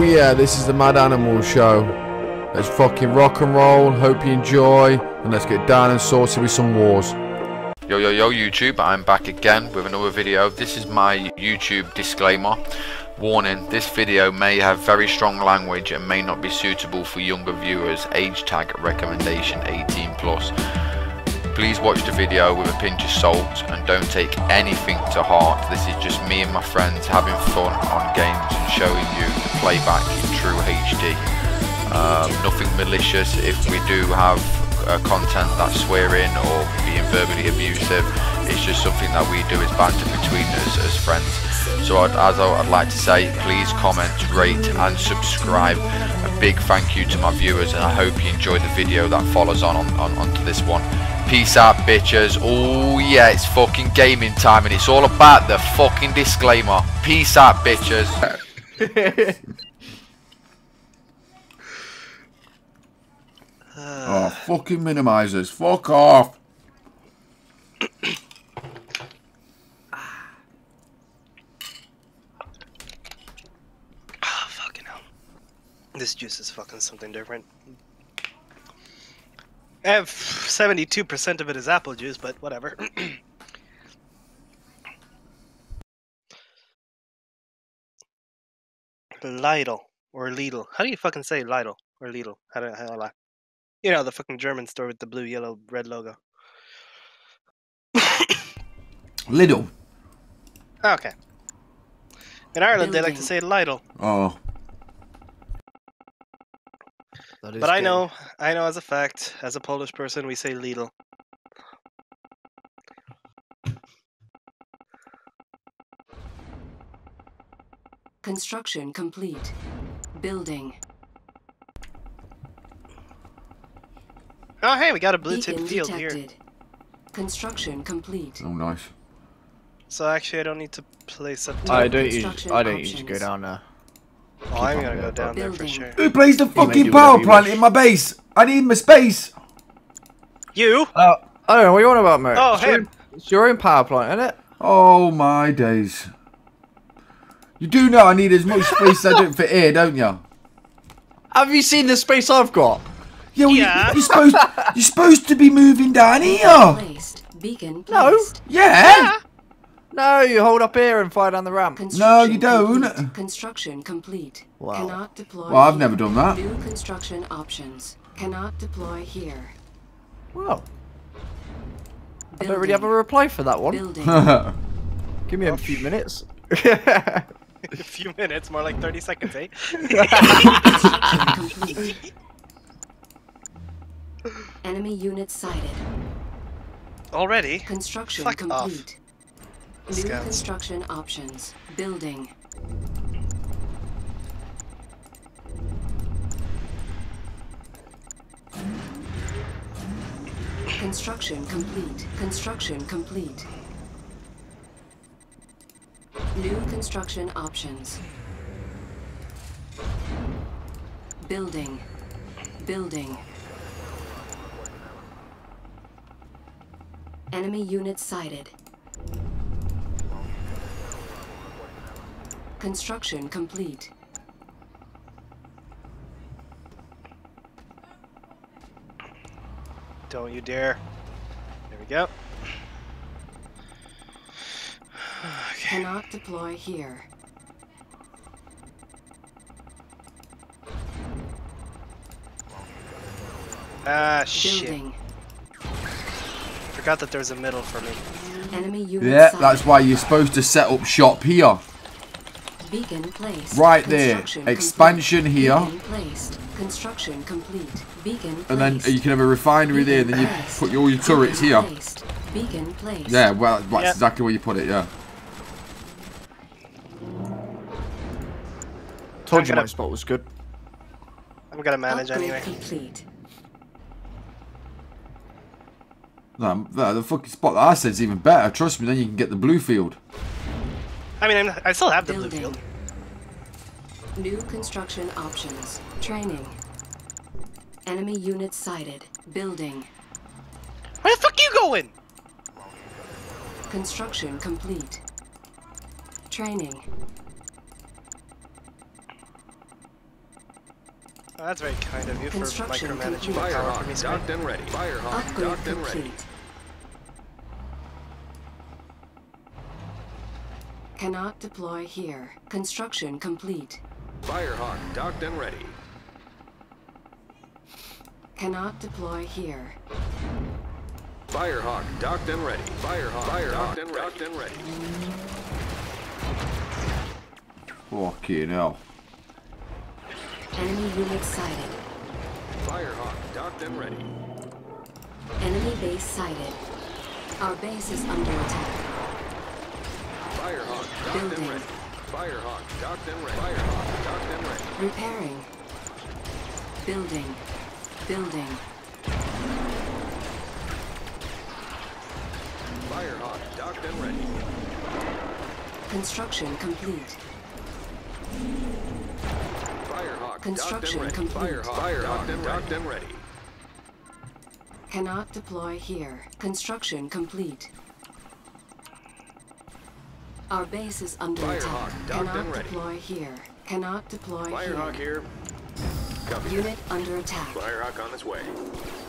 Oh yeah, this is the Mad Animal Show. Let's fucking rock and roll, hope you enjoy, and let's get down and sorted with some wars. Yo yo yo YouTube, I'm back again with another video. This is my YouTube disclaimer. Warning, this video may have very strong language and may not be suitable for younger viewers. Age tag recommendation 18+. Please watch the video with a pinch of salt and don't take anything to heart. This is just me and my friends having fun on games and showing you the playback in true HD. Nothing malicious. If we do have content that's swearing or being verbally abusive, it's just something that we do as banter between us as friends. So as I'd like to say, please comment, rate and subscribe. A big thank you to my viewers, and I hope you enjoyed the video that follows onto this one. Peace out, bitches. Oh yeah, it's fucking gaming time, and it's all about the fucking disclaimer. Peace out, bitches. Oh, fucking minimizers. Fuck off. Oh, fucking hell. This juice is fucking something different. 72% of it is apple juice, but whatever. Lidl or Lidl. How do you fucking say Lidl or Lidl? How do I? You know, the fucking German store with the blue, yellow, red logo. Lidl. Okay. In Ireland, they like to say Lidl. Oh. But good. I know as a fact, as a Polish person, we say Lidl. Construction complete. Building. Oh hey, we got a blue tin field here. Construction complete. Oh nice. So actually, I don't need to place up. I don't usually go down there. Oh, I'm gonna go down there for sure. Who plays the fucking power plant in my base? I need my space. You? I don't know what you want about, mate. Oh, hey, it's your own power plant, isn't it? Oh my days. You do know I need as much space as I do for air, don't you? Have you seen the space I've got? Yeah. Well, yeah. You're supposed to be moving down here. Beacon placed. No. Yeah. No, you hold up here and fire down the ramp. No, you don't. Complete. Construction complete. Wow. Cannot deploy well, I've never done that. New construction options. Cannot deploy here. Well, I don't really have a reply for that one. Give me a few minutes. A few minutes? More like 30 seconds, eh? Construction complete. Enemy units sighted. Already? Construction Fuck complete. Off. New construction options. Building. Construction complete. Construction complete. New construction options. Building. Building. Enemy units sighted. Construction complete. Don't you dare. There we go. Okay. Cannot deploy here. Ah, shit. Building. Forgot that there's a middle for me. Enemy unit yeah, side. That's why you're supposed to set up shop here. Beacon placed. Right there. Expansion complete. Here. Beacon placed. Construction complete. Beacon placed. And then you can have a refinery beacon there, then you put all your turrets beacon here. Placed. Beacon placed. Yeah, well, that's yep. Exactly where you put it, yeah. Told you my spot was good. I'm gonna manage anyway. Complete. No, the fucking spot that I said is even better, trust me, then you can get the blue field. I mean, I still have the blue field. New construction options. Training. Enemy units sighted. Building. Where the fuck you going? Construction complete. Training. Oh, that's very kind of you for micromanaging my power for me. Docked and ready. Firehawk, docked and ready. Cannot deploy here. Construction complete. Firehawk, docked and ready. Cannot deploy here. Firehawk, docked and ready. Firehawk, docked and ready. Fucking hell. Enemy unit sighted. Firehawk, docked and ready. Enemy base sighted. Our base is under attack. Firehawk, docked and ready. Firehawk, docked and ready. Firehawk, docked and ready. Repairing. Building. Building. Firehawk, docked and ready. Construction complete. Firehawk, construction complete. Firehawk, docked and ready. Cannot deploy here. Construction complete. Our base is under attack. Cannot deploy here. Cannot deploy here. Firehawk here. Copy. Unit under attack. Firehawk on its way.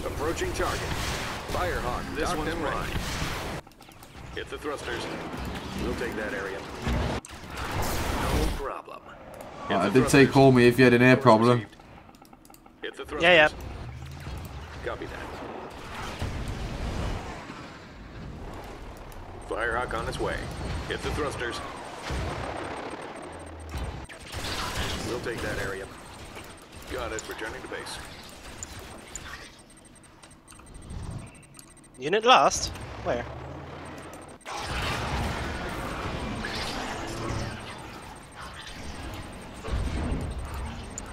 Approaching target. Firehawk, this one's mine. Hit the thrusters. We'll take that area. No problem. I did say call me if you had an air problem. Hit the thrusters. Yeah, yeah. Copy that. Firehawk on its way. Hit the thrusters. We'll take that area. Got it. Returning to base. Unit lost? Where?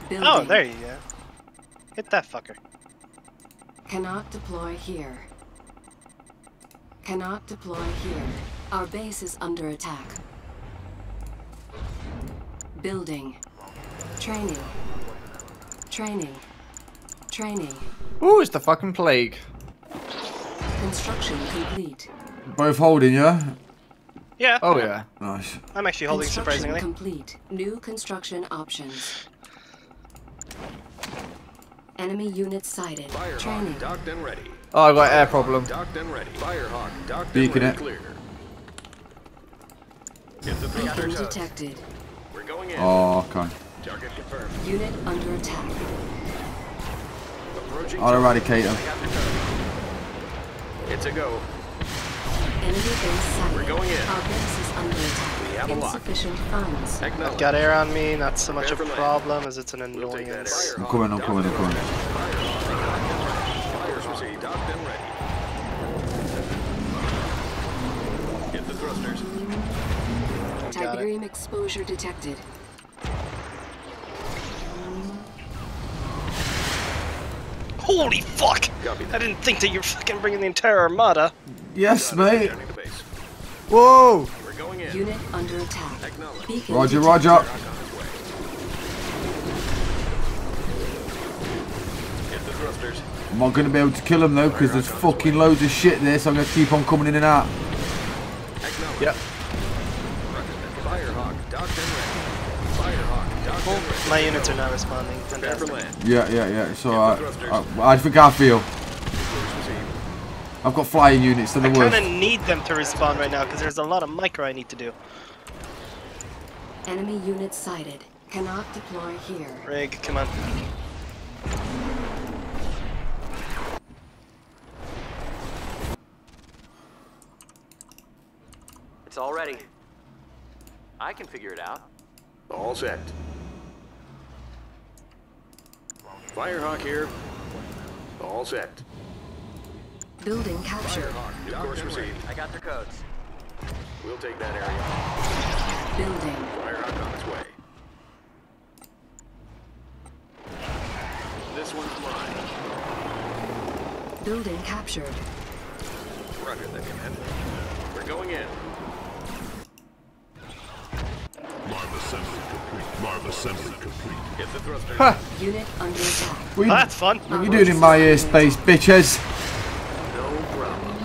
Building. Oh, there you go. Hit that fucker. Cannot deploy here. Cannot deploy here. Our base is under attack. Building. Training. Training. Training. Ooh, it's the fucking plague. Construction complete. Both holding, yeah? Yeah. Oh, yeah. Nice. I'm actually holding, surprisingly. Complete. New construction options. Enemy unit sighted. Firehawk, training. Docked and ready. Oh, I got an air problem. Docked and ready. Firehawk, docked Beacon and ready. Get the beacon detected. We're going in. Oh, okay. Target confirmed. Unit under attack. Approaching. I'll eradicate him. It's a go. Enemy base sighted. We're going in. Our base is under attack. We have insufficient funds. I've got air on me. Not so much a problem as it's an annoyance. I'm coming. I'm coming. I'm coming. Fires received. Docked and ready. Get the thrusters. Tiberium exposure detected. Holy fuck! I didn't think that you were fucking bringing the entire armada. Yes, mate. Whoa! We're going in. Unit under attack. Roger, roger. I'm not going to be able to kill him though, because there's fucking loads of shit there, so I'm going to keep on coming in and out. Yep. Firehawk, docked and ready. Firehawk, docked and ready. My units are not responding. Fantastic. Yeah, yeah, yeah. So I think I feel. I've got flying units to the worst. I kind of need them to respond right now because there's a lot of micro I need to do. Enemy unit sighted. Cannot deploy here. Rig, come on. It's all ready. I can figure it out. All set. Firehawk here. All set. Building captured. New course received. I got their codes. We'll take that area. Building. Firehawk on its way. This one's mine. Building captured. Roger that, command. We're going in. Marv assembly complete. Marv assembly complete. Get the thruster. Ha! Unit under attack. Oh, that's fun. What are you doing in my airspace, bitches? No problem.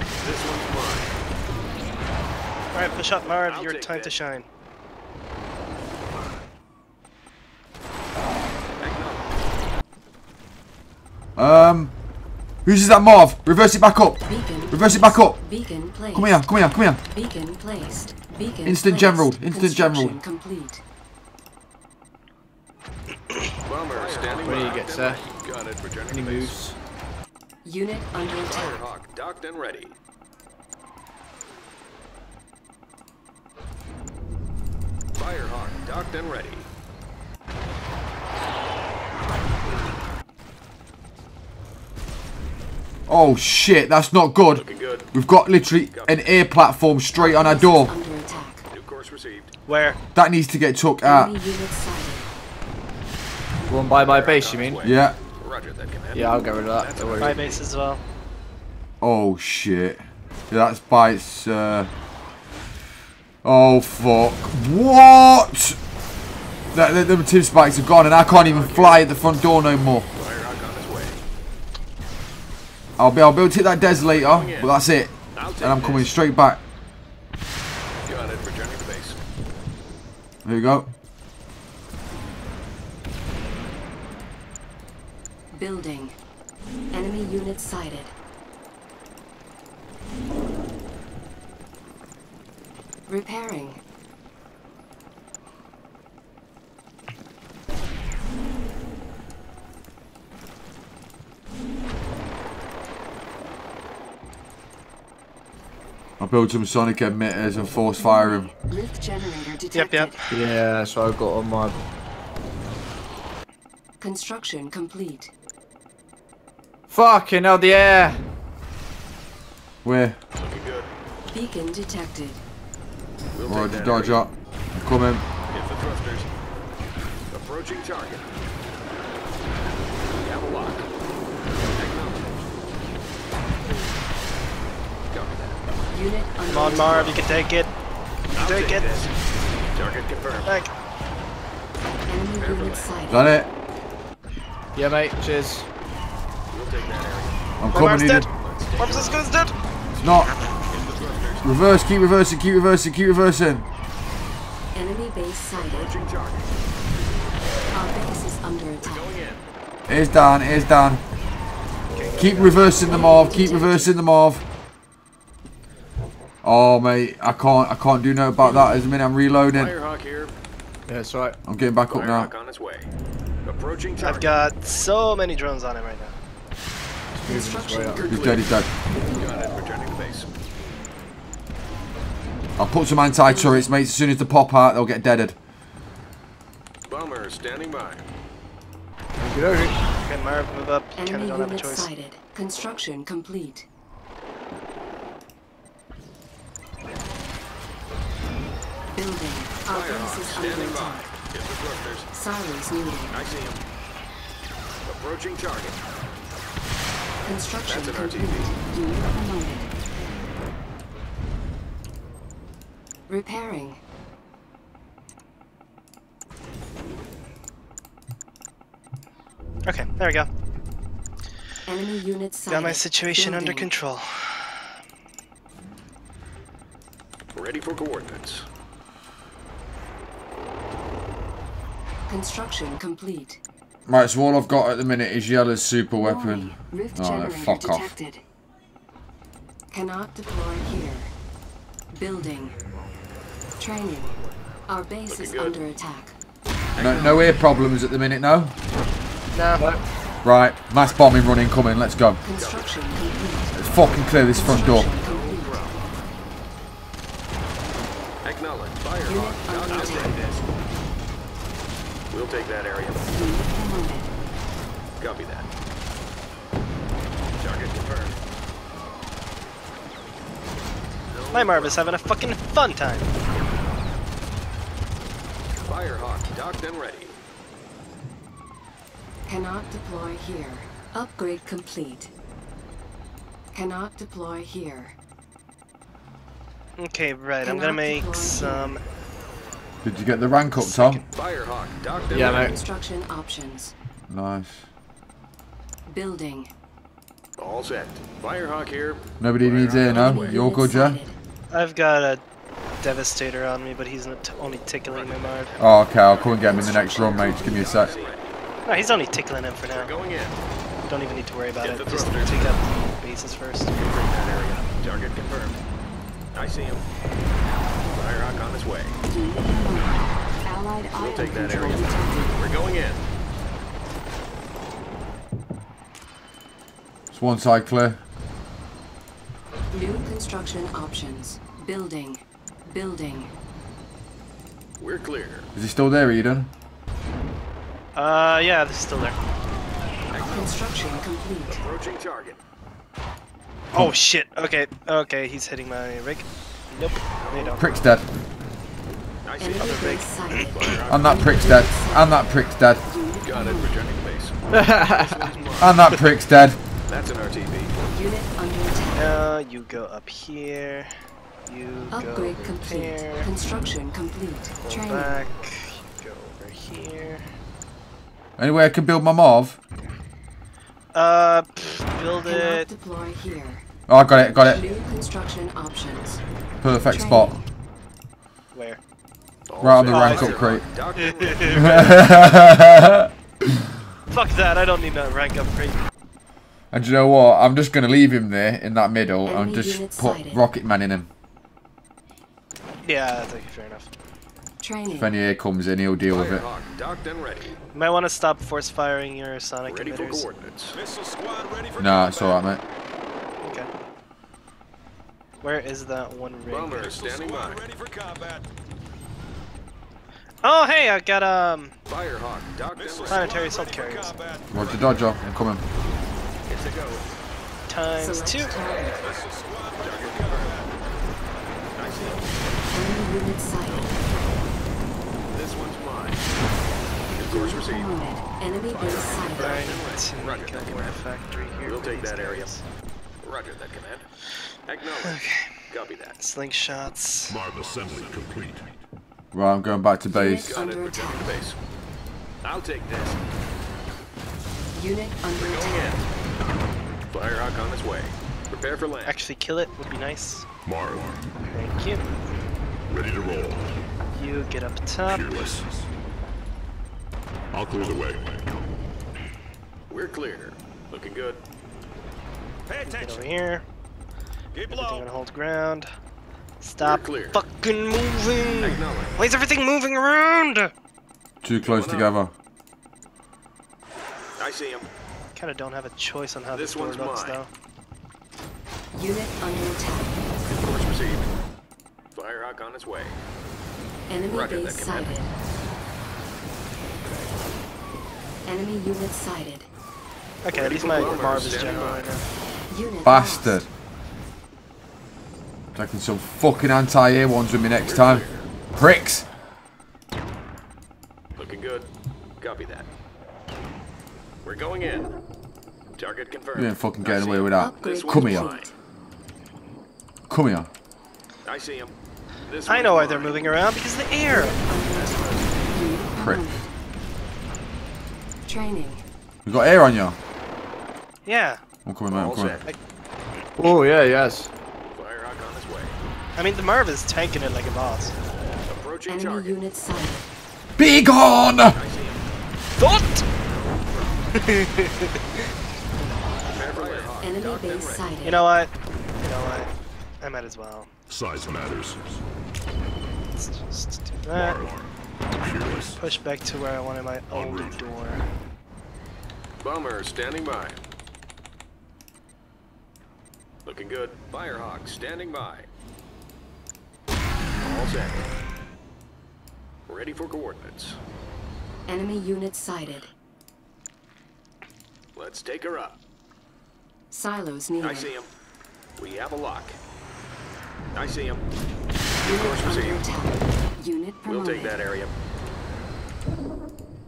This one's mine. Alright, push up, Marv. Your time to shine. Whose is that mauve? Reverse it back up. Reverse it back up. Come here, come here, come here. Instant general, instant general. Where do you get, sir? Any moves? Unit under attack. Firehawk docked and ready. Firehawk docked and ready. Oh shit, that's not good. Good. We've got literally an air platform straight on our door. New course received. Where? That needs to get took out. Run by my base, you mean? Yeah. Roger that, command. Yeah, I'll get rid of that. My base as well. Oh shit. Yeah, that's by its. Oh fuck. What? The two spikes are gone, and I can't even fly at the front door no more. I'll be able to hit that Des later, but that's it. And I'm coming straight back. Got it, returning to base. There you go. Building. Enemy unit sighted. Repairing. I'll build some sonic emitters and force fire him. Lift generator detected. Yep, yep. Yeah, so I've got on my... Construction complete. Fucking hell, the air! Where? Looking good. Beacon detected. Alright, just dodge up. I'm coming. Hit the thrusters. Approaching target. We have a lock. Come on, Marv, you can take it. Take it. Target confirmed. Back. Done it. Yeah, mate. Cheers. We'll take that area. I'm coming in. Marv's as good as dead. It's not. Reverse. Keep reversing. Keep reversing. Keep reversing. Enemy base sighted. Our base is under attack. It's done. It's done. Keep reversing the Marv. Keep reversing the Marv. Oh mate, I can't do nothing about that. As a minute, I'm reloading. Firehawk here. Yeah, that's right. I'm getting back up now. On his way. Approaching target. I've got so many drones on him right now. He's dead. He's dead. Returning to base. I'll put some anti-turrets, mate. As soon as they pop out, they'll get deaded. Bomber standing by. Can Marv move up? Enemy don't have a choice. Sighted. Construction complete. Building. Our base is under attack. Sirens needed. I see him. Approaching target. Construction complete. Unit promoted. Repairing. Okay, there we go. Enemy unit sighted. Got my situation under control. Ready for coordinates. Construction complete. Right, so all I've got at the minute is Yella's super weapon. Oh, no, fuck off. Cannot deploy here. Building. Training. Our base is under attack. No air problems at the minute, no? No. Right, mass bombing run incoming, let's go. Construction complete. Let's fucking clear this front door. Acknowledged. Firehawk. We'll take that area. Copy that. Target confirmed. My Marv is having a fucking fun time. Firehawk docked and ready. Cannot deploy here. Upgrade complete. Cannot deploy here. Okay, right. I'm gonna make some. Did you get the rank up, Tom? Firehawk, Doctor. Yeah, mate. Construction options. Nice. Building. All set. Firehawk here. Nobody needs air, no? You're good, yeah? I've got a Devastator on me, but he's only tickling my mark. Oh, okay. I'll come and get him in the next run, mate. Just give me a sec. No, he's only tickling him for now. Going in. Don't even need to worry about it. Just take up the bases first. Confirm that area. Target confirmed. I see him. Firehawk on his way. Allied we'll take that area. We're going in. It's one side clear. New construction options. Building. Building. We're clear. Is he still there, Eden? Yeah, this is still there. Construction complete. Approaching target. Oh shit, okay, he's hitting my rig. Nope, they don't. Prick's dead. Nice. Other rig. And that prick's dead. And that prick's dead. Got it, returning base. And that prick's dead. That's an RTV. Unit under attack. You go up here. You upgrade go complete. There. Construction complete. Go back. You go over here. Anyway, I can build my MOV. Build it. Deploy here. Oh, I got it, New construction options. Perfect training. Spot. Where? Right on the rank up crate. Fuck that, I don't need that rank up crate. And you know what? I'm just going to leave him there in that middle and just put Rocket Man in him. Yeah, that's okay, fair enough. Training. If any air comes in, he'll deal with it. You might want to stop force firing your sonic emitters. Nah, it's alright, mate. Okay. Where is that one rig? Bomber standing by. Oh, hey, I've got Firehawk, planetary assault carriers. Roger, Dodger, I'm coming. It's a go. Times 2. This one's mine. Of course, received. Enemy base sighted. Roger that command. Factory here. We'll take that area. Roger that command. Acknowledge. Okay. Copy that. Slingshots. Marv assembly complete. Right, I'm going back to base. Got it. Returning to base. I'll take this. Unit under attack. Firehawk on its way. Prepare for land. Actually, kill it would be nice. Marv. Thank you. Ready to roll. You get up top. Fearless. I'll clear the way. We're clear. Looking good. Pay attention. Get over here. Keep everything on hold ground. Stop fucking moving. Why is everything moving around? Too close together. I see him. Kind of don't have a choice on how this one looks though. Unit under attack. Course received. Firehawk on its way. Enemy Roger base sighted. Enemy unit sighted. Okay, at least my Marv is general right now. Bastard. Taking some fucking anti-air ones with me next time. Pricks! Looking good. Copy that. We're going in. Target confirmed. You ain't fucking getting away with that. Come here. Come here. I see him. I know why they're moving around, because of the air! Prick. Training. You got air on you? Yeah. I'm coming, man, I'm coming. Oh, yeah, yes. Firehawk on his way. I mean, the Marv is tanking it like a boss. Approaching target. Enemy unit sighted. Be gone! Don't! Enemy base sighted. You know what? I might as well. Size matters. Let's just do that. Push back to where I wanted my old door. Bomber standing by. Looking good. Firehawk standing by. All set. Ready for coordinates. Enemy unit sighted. Let's take her up. Silos needed. I see him. We have a lock. I see him. Unit we'll take that area.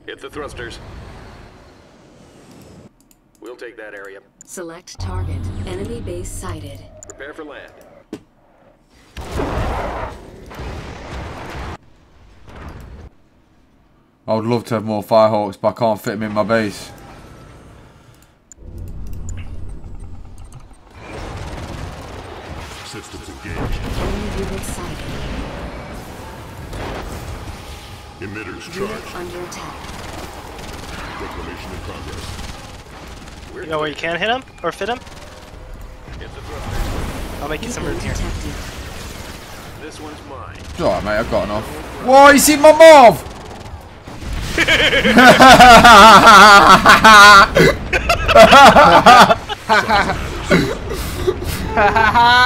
Hit the thrusters. We'll take that area. Select target. Enemy base sighted. Prepare for land. I would love to have more Firehawks, but I can't fit them in my base. Systems engaged. Emitters charged. Under attack. Reclamation in progress. You know where you can hit him? Or fit him? I'll make you some room here. This one's mine. Oh, mate, I've got enough. Whoa, you see my mauve!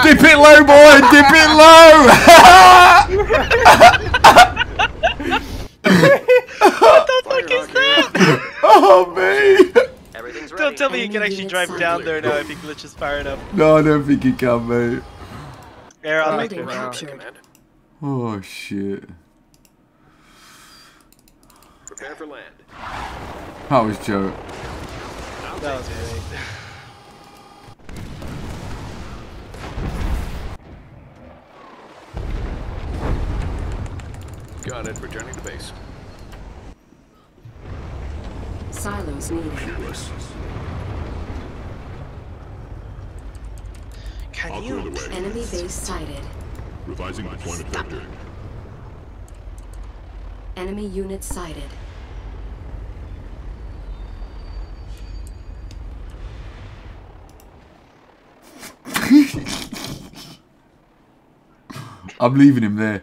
Dip it low, boy! Dip it low! What the fuck is that? Oh, mate! Don't tell me you can actually drive down there now if you glitch is far enough. No, I don't think you can, mate. There, I'll make it right. Oh shit. Prepare for land. That was joke. That was great. Got it, returning to base. Silos needed. Can you? Enemy base sighted. Revising my point of vector. Enemy unit sighted. I'm leaving him there.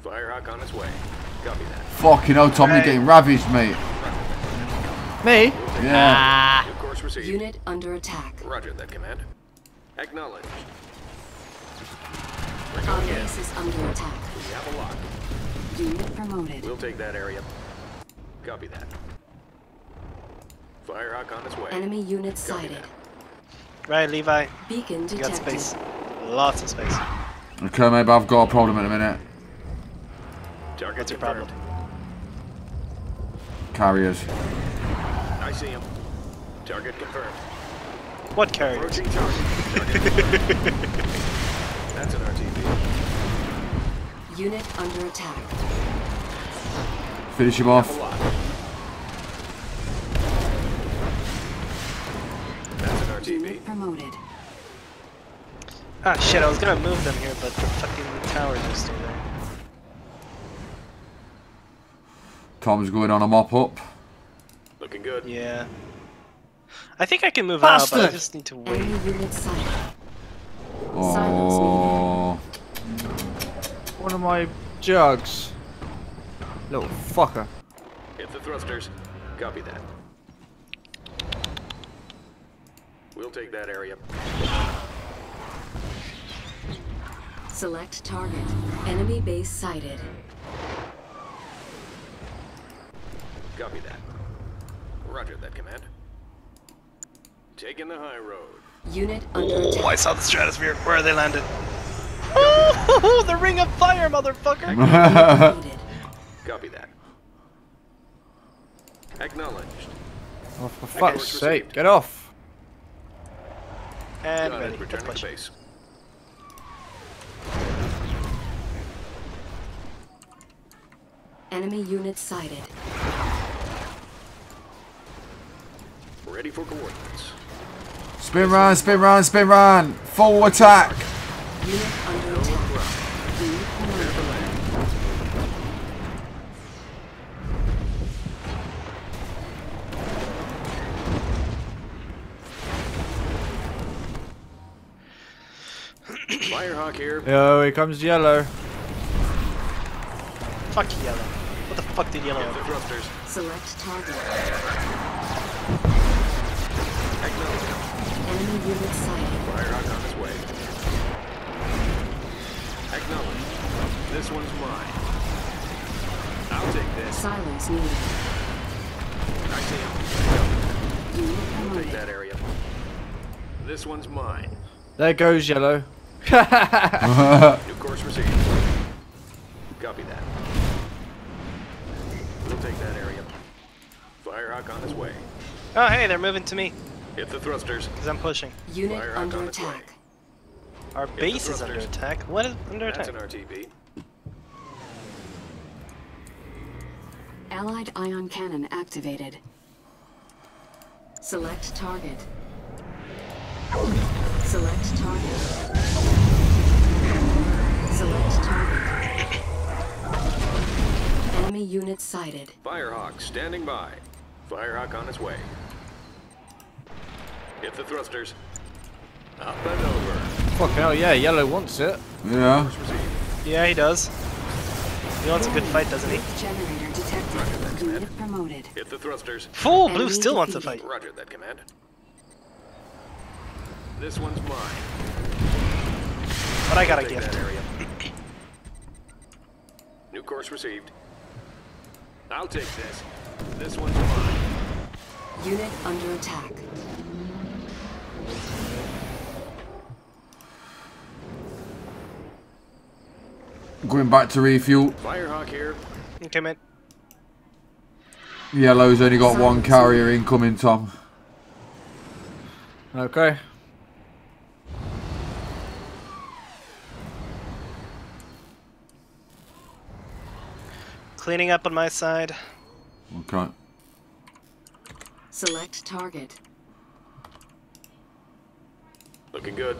Firehawk on his way. Copy that. Fucking hell, Tom, you're getting ravaged, mate. Me? Yeah. Of course received. Unit under attack. Roger that command. Acknowledged. Our base is under attack. We have a lock. Unit promoted. We'll take that area. Copy that. Firehawk on its way. Enemy unit sighted. Right, Levi. Beacon detected. You got space. Lots of space. Okay, mate, but I've got a problem in a minute. Target. What's your problem? Carriers. I see him. Target confirmed. What carrier? Target. That's an RTV. Unit under attack. Finish him off. That's an RTV. Unit promoted. Ah shit, I was gonna move them here, but the fucking towers are still there. Tom's going on a mop up. Looking good. Yeah. I think I can move out, but I just need to wait. Oh. One of my jugs. Little fucker. Hit the thrusters. Copy that. We'll take that area. Select target. Enemy base sighted. Copy that. Roger that command. Taking the high road. Unit under attack. I saw the stratosphere. Where are they landed? Oh, the ring of fire, motherfucker! Copy that. Acknowledged. Oh, for fuck's sake, get off! And ready. Returning to base. Enemy unit sighted. Ready for coordinates. Spin run, spin run, spin run! Full attack! Unit under attack. Unit promoted. Firehawk here. Yo, here comes yellow. Fuck yellow. What the fuck did yellow do? Select target. Enemy unit sighted. Firehawk on his way. Acknowledged. This one's mine. I'll take this. Silence needed. I see him. We'll take that area. This one's mine. There goes yellow. New course received. Copy that. We'll take that area. Firehawk on his way. Oh hey, they're moving to me. Hit the thrusters. Because I'm pushing. Unit under attack. Our base is under attack. What is under attack? That's an RTV. Allied ion cannon activated. Select target. Select target. Select target. Enemy unit sighted. Firehawk standing by. Firehawk on its way. Hit the thrusters. Up and over. Fuck hell yeah, Yellow wants it. Yeah. Yeah, he does. He wants a good fight, doesn't he? Generator detected. Roger that command. Promoted. Hit the thrusters. Fool, Blue still wants a fight. Roger that command. This one's mine. But I got a gift. New course received. I'll take this. This one's mine. Unit under attack. Going back to refuel. Firehawk here. Okay, man. Yellow's only got one carrier incoming, Tom. Okay. Cleaning up on my side. Okay. Select target. Looking good.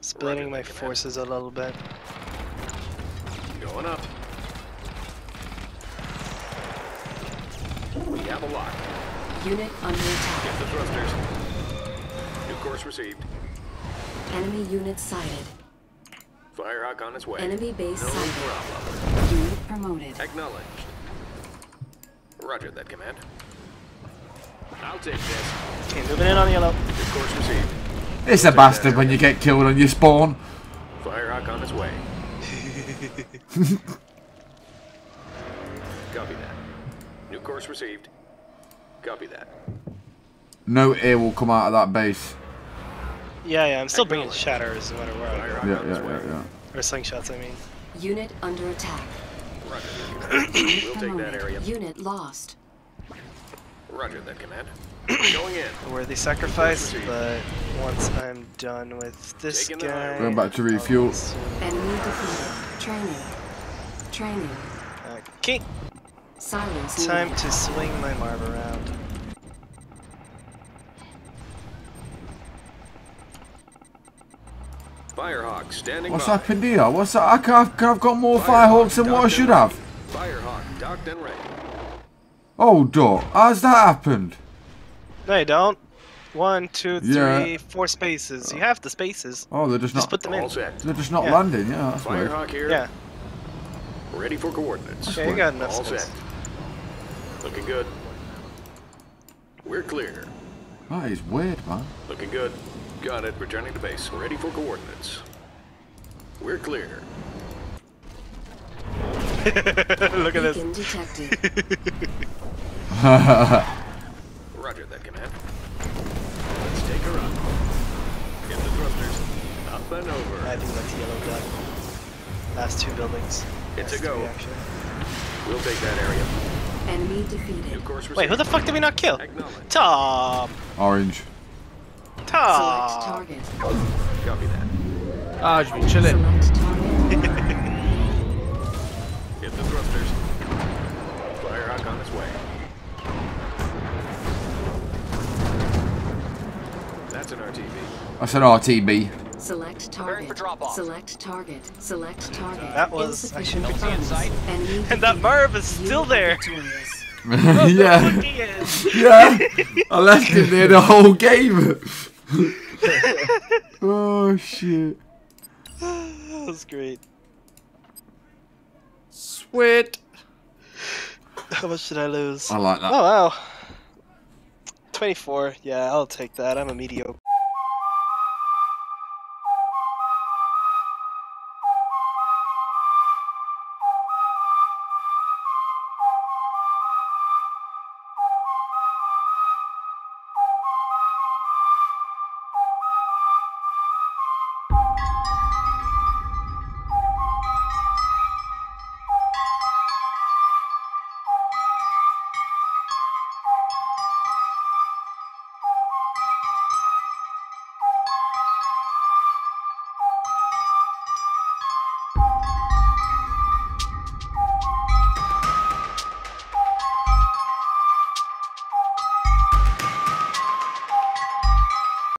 Splitting my forces a little bit. Going up. We have a lock. Unit under attack. Get the thrusters. New course received. Enemy unit sighted. Firehawk on its way. Enemy base sighted. Unit promoted. Acknowledged. Roger that command. I'll take this. Okay, moving in on Yellow. New course received. It's a bastard when you get killed on your spawn. Firehawk on his way. Copy that. New course received. Copy that. No air will come out of that base. Yeah, yeah, I'm still bringing shatters no matter where I go. Or slingshots, I mean. Unit under attack. Roger. We'll take that area. Unit lost. Roger that command. Going in. Worthy sacrifice, but once I'm done with this guy, going back to refuel. Enemy defeated. Training. Okay. Silence. Time to swing my marv around. Firehawk standing. What's happened here? What's that? I've got more Firehawks than what I should have. Firehawk docked and ready. Oh, duh. How's that happened? No, you don't. 1, 2, 3, 4 spaces. You have the spaces. Oh, they're just not. Put them in. They're just not landing. Yeah, that's right. Firehawk here. Yeah. Ready for coordinates. Okay, you got enough space. Looking good. We're clear. That is weird, man. Looking good. Got it. Returning to base. Ready for coordinates. We're clear. Look at this. Roger that command. Let's take her up. Get the thrusters up and over. I think that's Yellow gun. Last two buildings. It's a go. We'll take that area. Enemy defeated. Wait, who the fuck did we not kill? Tom. Orange. Tom. Select target. Copy that. Ah, just be chilling. Hit the thrusters. Firehawk on its way. That's an RTB. That's an RTB. Select target. Select target. Select target. That was. I shouldn't be in sight. And that Marv is still there. Yeah. Yeah. I left him there the whole game. Oh shit. That was great. Sweet. How much did I lose? I like that. Oh wow. 24. Yeah, I'll take that. I'm a mediocre.